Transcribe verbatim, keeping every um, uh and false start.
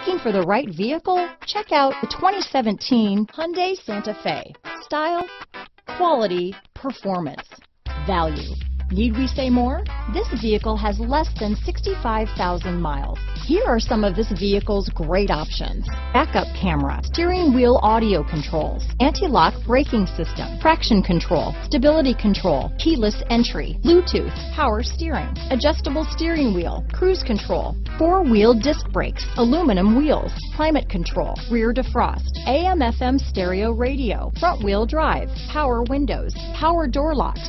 Looking for the right vehicle? Check out the twenty seventeen Hyundai Santa Fe. Style, quality, performance, value. Need we say more? This vehicle has less than sixty-five thousand miles. Here are some of this vehicle's great options. Backup camera, steering wheel audio controls, anti-lock braking system, traction control, stability control, keyless entry, Bluetooth, power steering, adjustable steering wheel, cruise control, four-wheel disc brakes, aluminum wheels, climate control, rear defrost, A M F M stereo radio, front-wheel drive, power windows, power door locks,